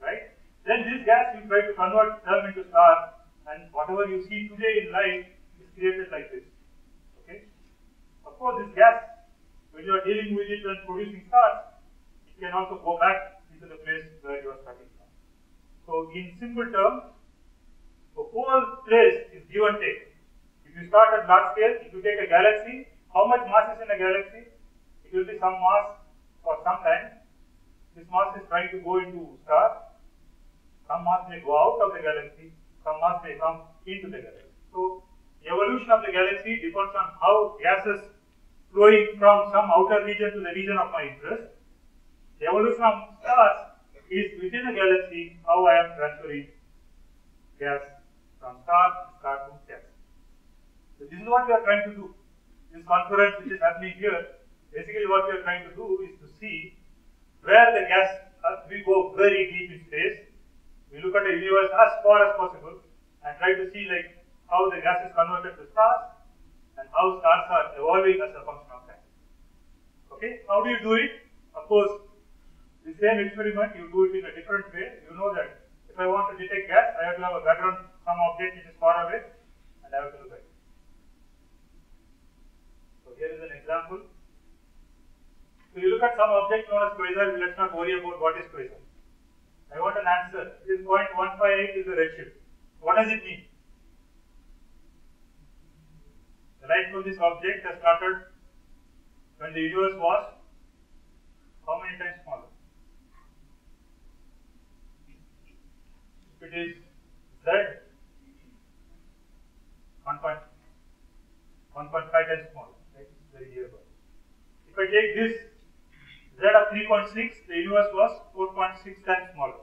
right? Then this gas you try to convert them into stars, and whatever you see today in light is created like this. Okay? Of course, this gas, when you are dealing with it and producing stars, it can also go back into the place where you are starting from. So, in simple terms, the whole place is give and take. If you start at large scale, if you take a galaxy, how much mass is in a galaxy? It will be some mass for some time. This mass is trying to go into stars. Some mass may go out of the galaxy, some mass may come into the galaxy. So evolution of the galaxy depends on how gases flowing from some outer region to the region of my interest. The evolution of stars is within the galaxy, how I am transferring gas from star to gas. So this is what we are trying to do. This conference which is happening here, basically what we are trying to do is to see where the gas will go very deep in space. We look at the universe as far as possible and try to see like how the gas is converted to stars and how stars are evolving as a function of time. Okay, how do you do it? Of course, the same experiment, you do it in a different way. You know that if I want to detect gas, I have to have a background, some object which is far away, and I have to look at it. So here is an example. So you look at some object known as quasar. Let's not worry about what is quasar. I want an answer. It is 0.158 is the redshift. What does it mean? The light from this object has started when the universe was how many times smaller? If it is Z, 1.5 times smaller, right? It's very nearby. If I take this Z of 3.6, the universe was 4.6 times smaller.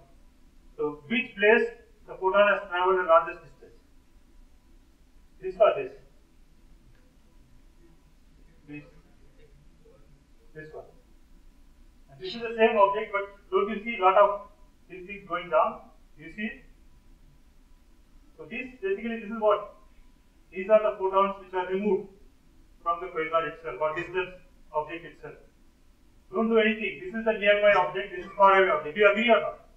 So, which place the photon has traveled the largest distance? This or this? This one. And this is the same object, but don't you see a lot of these things going down? You see? So this basically this is what? These are the photons which are removed from the quasar itself or distant object itself. Don't do anything. This is the nearby object, this is far away object. Do you agree or not?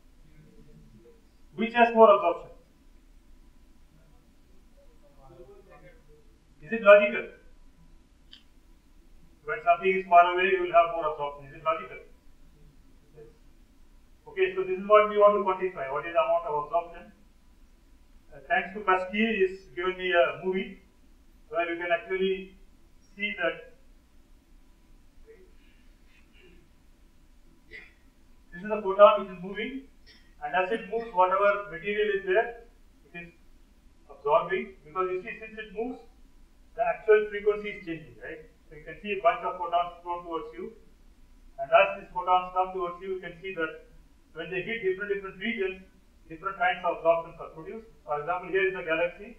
Which has more absorption? Is it logical? When something is far away, you will have more absorption. Is it logical? Yes. Okay, so this is what we want to quantify. What is the amount of absorption? Thanks to Pasquier, he has given me a movie where you can actually see that. This is a photon which is moving, and as it moves, whatever material is there, it is absorbing. Because you see, since it moves, the actual frequency is changing, right? So you can see a bunch of photons thrown towards you, and as these photons come towards you, you can see that when they hit different regions, different kinds of absorptions are produced. For example, here is a galaxy.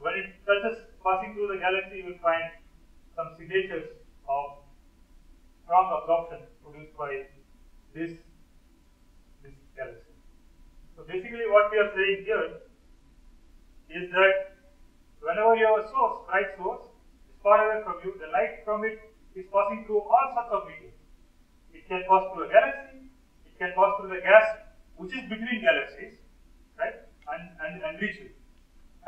When it touches, passing through the galaxy, you will find some signatures of strong absorption produced by this galaxy. So basically what we are saying here is that whenever you have a source, bright source, far away from you, the light from it is passing through all sorts of medium. It can pass through a galaxy, it can pass through the gas which is between galaxies, right, and reach you.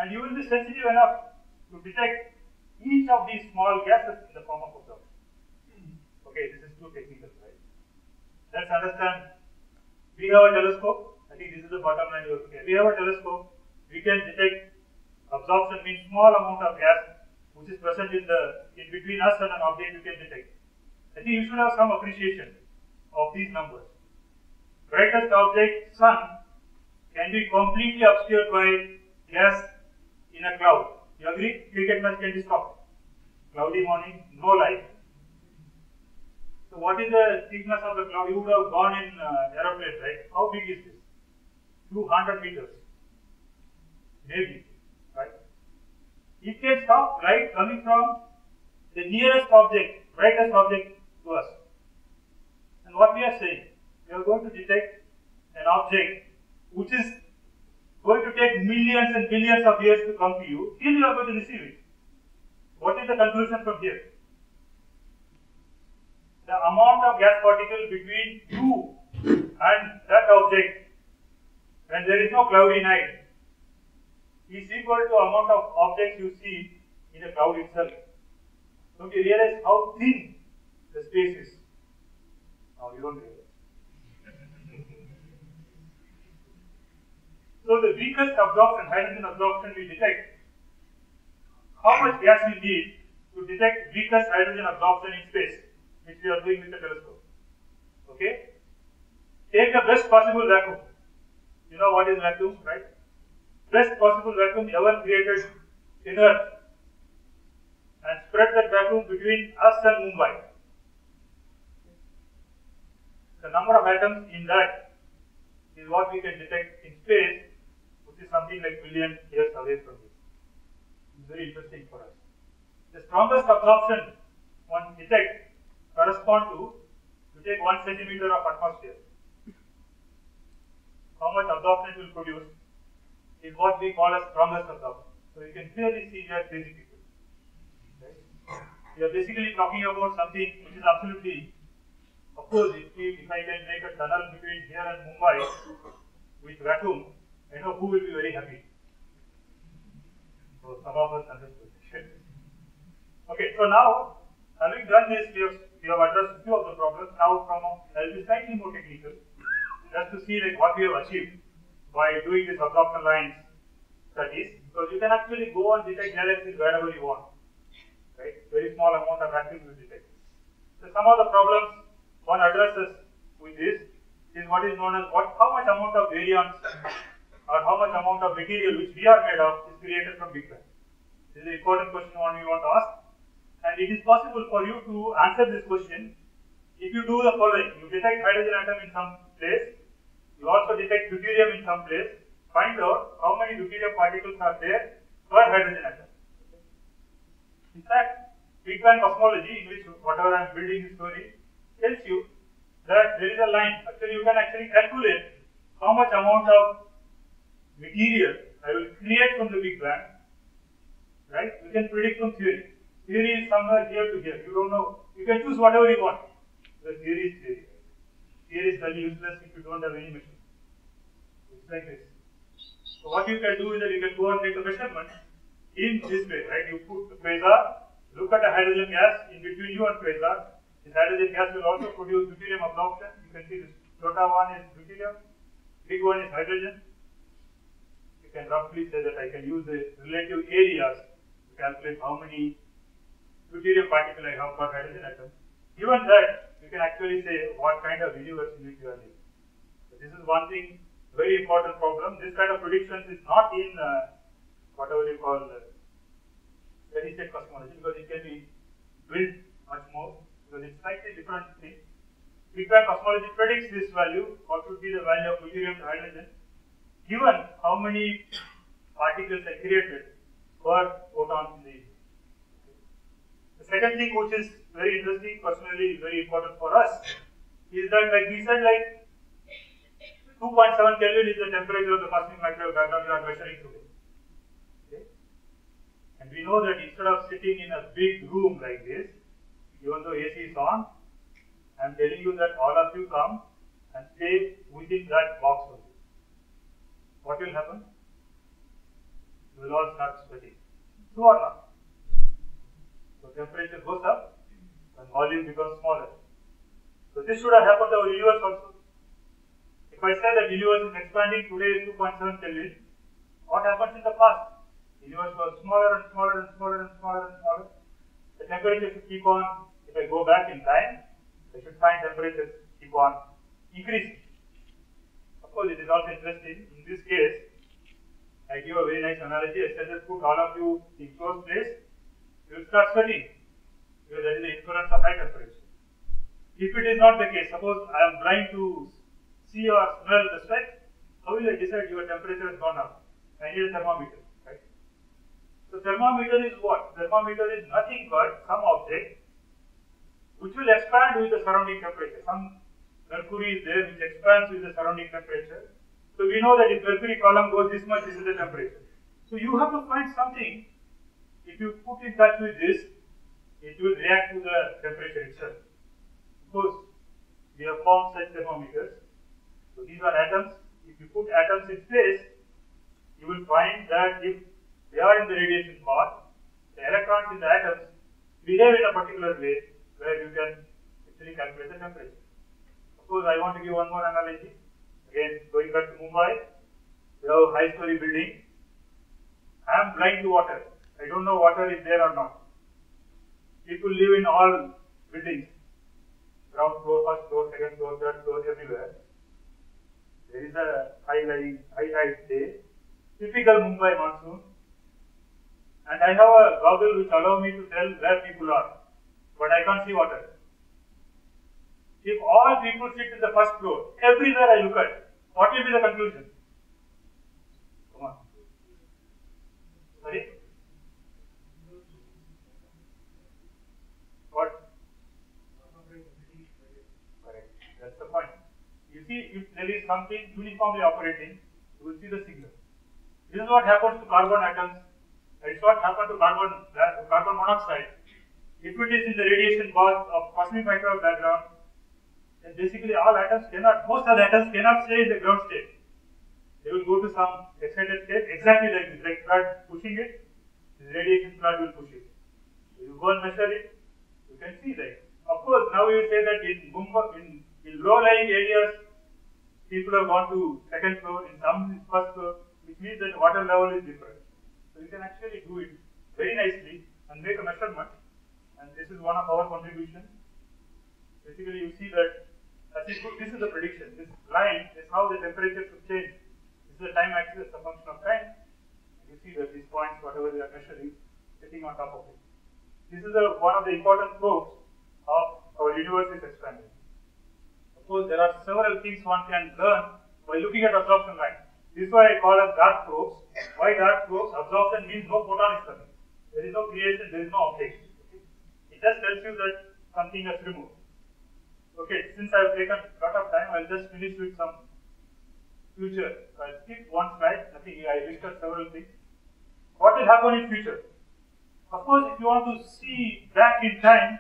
And you will be sensitive enough to detect each of these small gases in the form of absorption. Okay, this is too technical, right? Let's understand. We have a telescope. I think this is the bottom line. Okay, we have a telescope. We can detect absorption, means small amount of gas which is present in between us and an object we can detect. I think you should have some appreciation of these numbers. Brightest object, sun, can be completely obscured by gas in a cloud. You agree? Cricket match can be stopped. Cloudy morning, no light. So what is the thickness of the cloud? You would have gone in aeroplane, right? How big is this? 200 meters. Maybe. It can stop light coming from the nearest object, brightest object to us. And what we are saying, we are going to detect an object which is going to take millions and billions of years to come to you, till you are going to receive it. What is the conclusion from here? The amount of gas particle between you and that object, when there is no cloudy night, is equal to amount of objects you see in the cloud itself. Don't you realize how thin the space is? No, you don't realize. So the weakest absorption, hydrogen absorption we detect, how much gas we need to detect weakest hydrogen absorption in space, which we are doing with the telescope. Okay? Take the best possible vacuum. You know what is vacuum, right? Best possible vacuum ever created in Earth spread that vacuum between us and Mumbai. The number of atoms in that is what we can detect in space, which is something like billion years away from this. It's very interesting for us. The strongest absorption one detects correspond to, you take 1 centimeter of atmosphere. How much absorption it will produce is what we call as strongest absorption. So you can clearly see here crazy people. Right? You are basically talking about something which is absolutely, of course, if I can make a tunnel between here and Mumbai with vacuum, I know who will be very happy. So some of us understood. Okay, so now having done this, we have addressed a few of the problems. Now I'll be slightly more technical, just to see like what we have achieved by doing this absorption lines studies, because you can actually go and detect galaxies wherever you want, right? Very small amount of vacuum you detect. So some of the problems one addresses with this is what is known as how much amount of variance or how much amount of material which we are made of is created from Big Bang. This is an important question one we want to ask, and it is possible for you to answer this question if you do the following. You detect hydrogen atom in some place, you also detect deuterium in some place, find out how many deuterium particles are there per hydrogen atom. In fact, Big Bang cosmology, in which whatever I am building this story, tells you that there is a line. Actually, you can actually calculate how much amount of material I will create from the Big Bang, right? You can predict from theory. Theory is somewhere here to here, you don't know. You can choose whatever you want. The theory is theory. Theory is very useless if you don't have any machine. It's like this. So what you can do is that you can go and make a measurement in this way, right? You put the quasar, look at a hydrogen gas in between you and quasar. This hydrogen gas will also produce deuterium absorption. You can see this Tota one is deuterium, big one is hydrogen. You can roughly say that I can use the relative areas to calculate how many deuterium particle I have per hydrogen atom. Given that, you can actually say what kind of universe in which you are living. So this is one thing, very important problem. This kind of predictions is not in whatever you call steady state cosmology, because it can be built much more. Because it's slightly different thing. Big Bang cosmology predicts this value, what should be the value of deuterium to hydrogen, given how many particles are created per photon in the universe. The second thing, which is very interesting, personally very important for us, is that like we said, like 2.7 Kelvin is the temperature of the cosmic microwave background we are measuring today. Okay? And we know that instead of sitting in a big room like this, even though AC is on, I am telling you that all of you come and stay within that box only. What will happen? You will all start sweating. True or not? So temperature goes up and volume becomes smaller. So this should have happened to our universe also. If I say that universe is expanding, today is 2.7 Kelvin, what happens in the past? Universe was smaller and smaller and smaller and smaller and smaller. The temperature should keep on, if I go back in time, I should find temperatures keep on increasing. Of course, it is also interesting. In this case, I give a very nice analogy. I said that put all of you in close place, you will start sweating, because that is the influence of high temperature. If it is not the case, suppose I am blind to see or smell the sweat, how will I decide your temperature has gone up? I need a thermometer. So thermometer is what? Thermometer is nothing but some object which will expand with the surrounding temperature. Some mercury is there which expands with the surrounding temperature. So we know that if mercury column goes this much, this is the temperature. So you have to find something, if you put in touch with this, it will react to the temperature itself. Of course, we have found such thermometers. So these are atoms. If you put atoms in place, you will find that if they are in the radiation path, the electrons in the atoms behave in a particular way where you can actually calculate the temperature. Of course, I want to give one more analogy. Again, going back to Mumbai, we have a high-story building. I am blind to water. I don't know water is there or not. People live in all buildings, ground floor, first floor, second floor, third floor, everywhere. There is a high-lying, high-height day, typical Mumbai monsoon. and I have a goggle which allows me to tell where people are, but I can't see water. If all people sit in the first row, everywhere I look at, what will be the conclusion? Come on. Sorry? What? Correct. That's the point. You see, if there is something uniformly operating, you will see the signal. This is what happens to carbon atoms. It's what happened to carbon monoxide. If it is in the radiation path of cosmic microwave background, then basically all atoms cannot, most of the atoms cannot stay in the ground state. They will go to some extended state, exactly like this, like flood pushing it, this radiation flood will push it. So you go and measure it, you can see that. Of course, now you say that in Mumbai, in low-lying areas, people have gone to second floor, in some first floor, which means that water level is different. So you can actually do it very nicely and make a measurement, and this is one of our contributions. Basically, you see that this is the prediction. This line is how the temperature should change. This is the time axis, the function of time. You see that these points, whatever they are measuring, sitting on top of it. This is one of the important proofs of our universe is expanding. Of course, there are several things one can learn by looking at absorption lines. This is why I call it dark probes. Why dark probes? Absorption means no photon is coming. There is no creation, there is no update. It just tells you that something has removed. Okay, since I have taken a lot of time, I will just finish with some future. So I will skip one slide. I think I listed several things. What will happen in future? Of course, if you want to see back in time,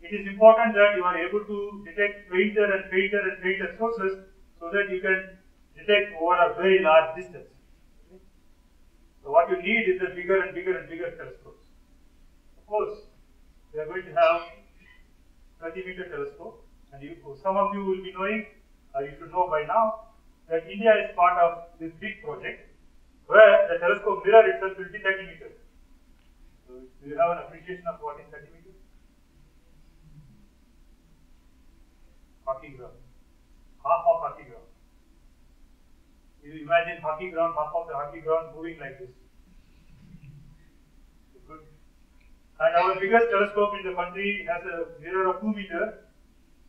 it is important that you are able to detect fainter sources so that you can detect over a very large distance. Okay. So what you need is the bigger telescopes. Of course, we are going to have 30-meter telescope, and some of you will be knowing, or you should know by now, that India is part of this big project where the telescope mirror itself will be 30 meters. So do you have an appreciation of what is 30 meters? Hockey ground. Half of hockey ground. You imagine hockey ground, half of the hockey ground moving like this. Good. And our biggest telescope in the country has a mirror of 2 meters.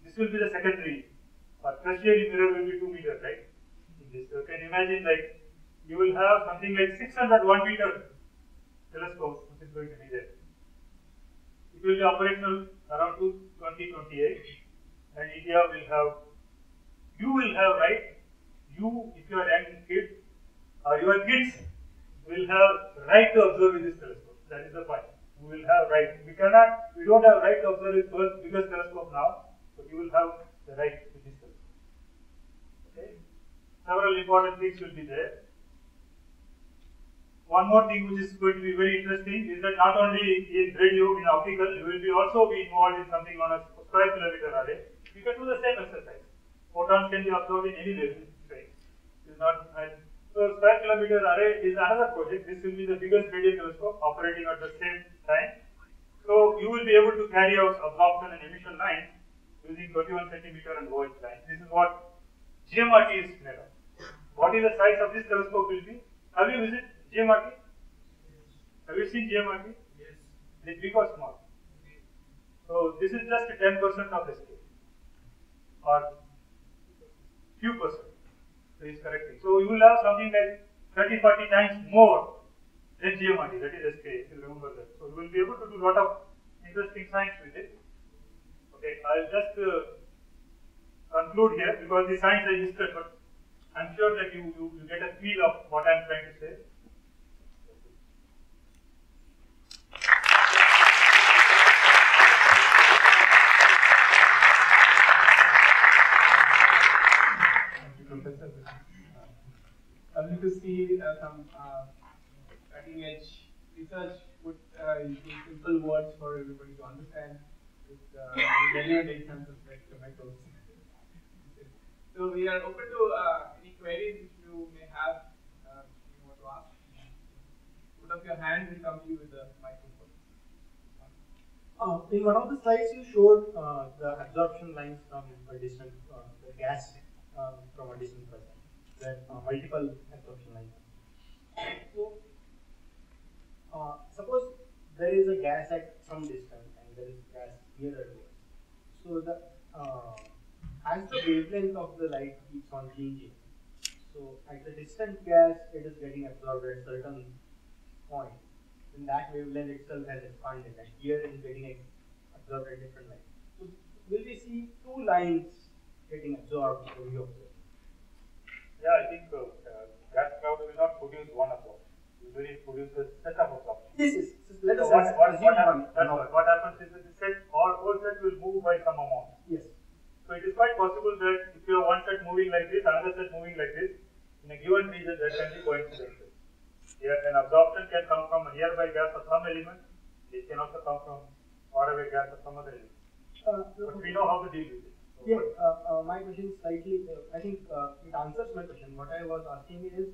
This will be the secondary. Our tertiary mirror will be 2 meters, right? So you can imagine, like, you will have something like 601-meter telescopes which is going to be there. It will be operational around 2028, and India will have, you will have, right? You, if you are a young kid, or your kids will have right to observe with this telescope. That is the point. You will have right. We don't have right to observe with the biggest telescope now, but you will have the right with this telescope. Okay? Several important things will be there. One more thing which is going to be very interesting is that not only in radio, in optical, you will be also be involved in something on a square kilometer array. You can do the same exercise. Photons can be observed in any direction. So square kilometer array is another project. This will be the biggest radio telescope operating at the same time. So you will be able to carry out absorption and emission lines using 21 centimeter and OH lines. This is what GMRT is made of. What is the size of this telescope will be? Have you visited GMRT? Have you seen GMRT? Yes. Is it big or small? So this is just 10% of SKA or few percent. So you will have something like 30-40 times more than GMRT, that is SKA, if you remember that. So you will be able to do a lot of interesting science with it. Okay, I will just conclude here because the science I listed, but I am sure that you get a feel of what I am trying to say. Lovely to see some cutting edge research put into simple words for everybody to understand with relevant examples like tomatoes. So we are open to any queries which you may have, if you want to ask. Put up your hand, we'll come to you with the microphone. In one of the slides you showed the absorption lines from a distant gas. From a distant person, that multiple absorption lines. So, suppose there is a gas at some distance and there is gas nearer to us. So the as the wavelength of the light keeps on changing, so at the distant gas it is getting absorbed at certain point. Then that wavelength itself has expanded and here it is getting absorbed at different light. So will we see two lines getting absorbed when we observe? Yeah, I think gas cloud will not produce one absorption. Usually it produces set of absorption. Yes. Let us what happens is that the set or whole set will move by some amount. Yes. So it is quite possible that if you have one set moving like this, another set moving like this, in a given region there can be coincidences. Here an absorption can come from a nearby gas of some element, it can also come from faraway gas of some other element. But we know how to deal with it. So yeah, my question is slightly, I think it answers my question. What I was asking is,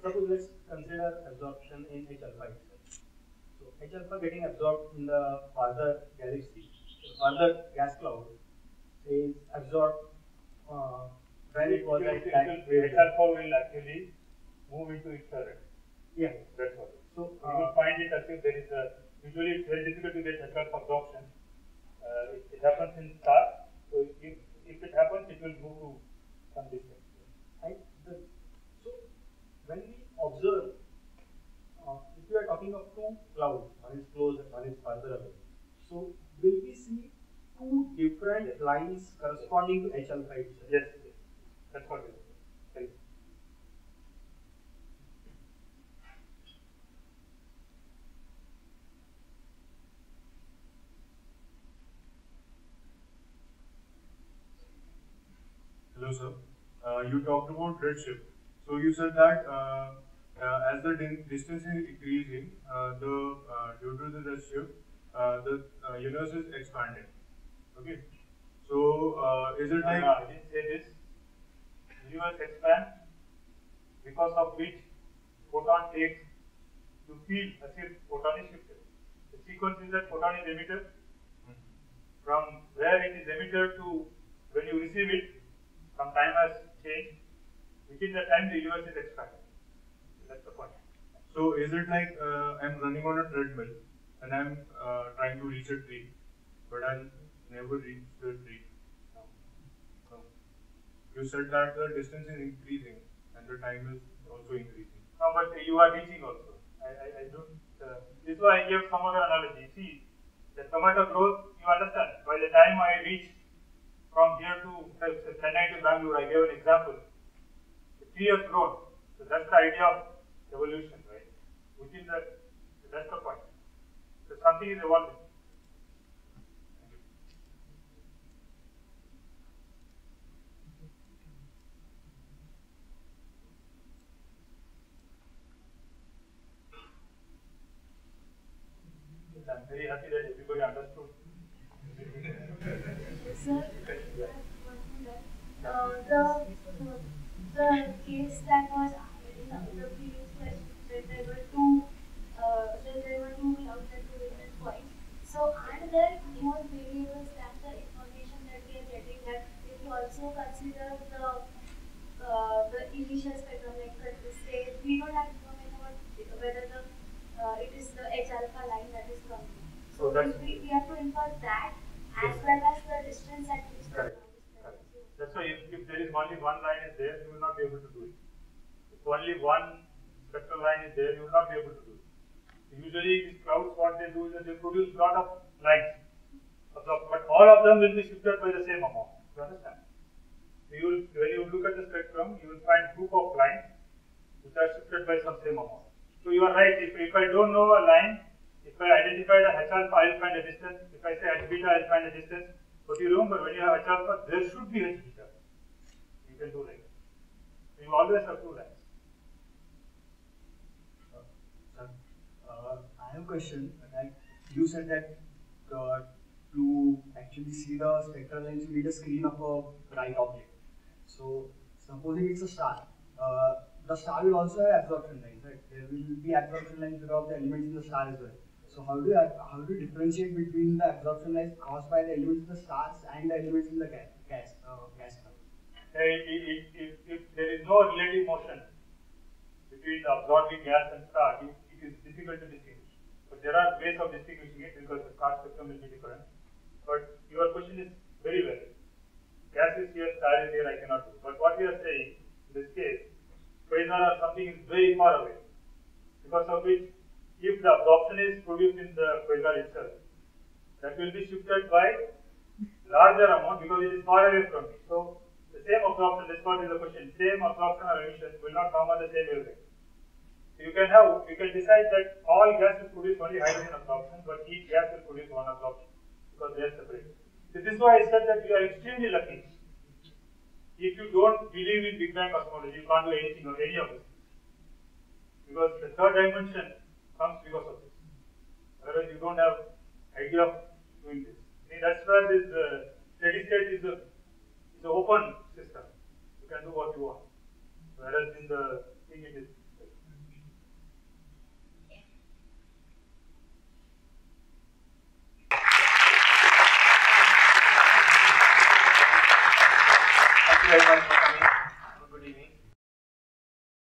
suppose let's consider absorption in H alpha itself. So H alpha getting absorbed in the farther galaxy, farther gas cloud, is absorbed when it was at that wavelength. H alpha will actually move into its current. Yeah. That's all. So you will find it as if there is a, usually it's very difficult to get H alpha absorption. It happens in stars. So if it happens, it will move to some distance. Right. So when we observe, if you are talking of two clouds, one is close and one is farther away. So will we see two different lines corresponding to H alpha itself? Yes, yes. That's what it is. Thank you. Hello, sir. You talked about redshift. So you said that as the distance is increasing, due to the redshift, the universe is expanding. Okay, so is it like... I didn't say this. Universe expands because of which photon takes to feel as if photon is shifted. The sequence is that photon is emitted. From where it is emitted to when you receive it, some time has changed. Within that time, the universe is expanding. That's the point. So is it like I'm running on a treadmill and I'm trying to reach a tree, but I'll never reach the tree. No. No. You said that the distance is increasing and the time is also increasing. No, but you are reaching also. I don't. This is why I gave some other analogy. See, the tomato growth, you understand. By the time I reach from here to Chennai to Bangalore, I gave an example. The tree has grown. So that's the idea of evolution, right? Within that, that's the point. So something is evolving. I'm very happy that everybody understood. Sir, the case that was in the previous question, there were two alternative points. So, are there more variables that the information that we are getting, that if you also consider the initial spectrum, like say we don't have information about whether it is the H alpha line that is coming. So we have to infer that as well as the distance at which the line is. That's why if there is only one line is there, you will not be able to do it. If only one spectral line is there, you will not be able to do it. So usually these clouds, what they do is that they produce lot of lines. But all of them will be shifted by the same amount. You understand? So when you look at the spectrum, you will find group of lines which are shifted by some same amount. So you are right, if I don't know a line, if I identify the H alpha, I will find a distance. If I say H beta, I will find a distance. But you remember, when you have H alpha, there should be H beta. You can do like that. You always have two lines. I have a question. That you said that to actually see the spectral lines, you need a screen of a bright object. So supposing it's a star. The star will also have absorption lines, right? There will be absorption lines because of the elements in the star as well. So how do you differentiate between the absorption lines caused by the elements in the stars and the elements in the gas cloud? If there is no relative motion between the absorbing gas and star, it is difficult to distinguish. So there are ways of distinguishing it because the star spectrum will be different. But your question is very valid. Gas is here, star is here, I cannot do. But what we are saying in this case, quasar or something is very far away, because of which if the absorption is produced in the quasar itself, that will be shifted by larger amount because it is far away from it. So the same absorption, that's what is the question, same absorption or emission will not come at the same wavelength. So you can decide that all gas will produce only hydrogen absorption, but each gas will produce one absorption because they are separate. So this is why I said that you are extremely lucky. If you don't believe in Big Bang cosmology, you can't do anything or any of this. Because the third dimension comes because of this. Otherwise you don't have idea of doing this. See, that's where this steady state is an open system. You can do what you want. Whereas in the thing it is. Thank you very much for coming.